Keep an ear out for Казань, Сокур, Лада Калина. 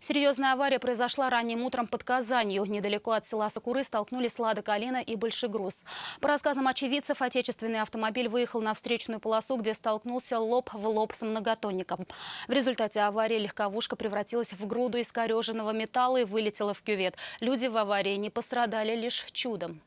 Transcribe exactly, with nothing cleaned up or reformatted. Серьезная авария произошла ранним утром под Казанью. Недалеко от села Сокуры столкнулись «Лада Калина» и большой груз. По рассказам очевидцев, отечественный автомобиль выехал на встречную полосу, где столкнулся лоб в лоб с многотонником. В результате аварии легковушка превратилась в груду искореженного металла и вылетела в кювет. Люди в аварии не пострадали, лишь чудом.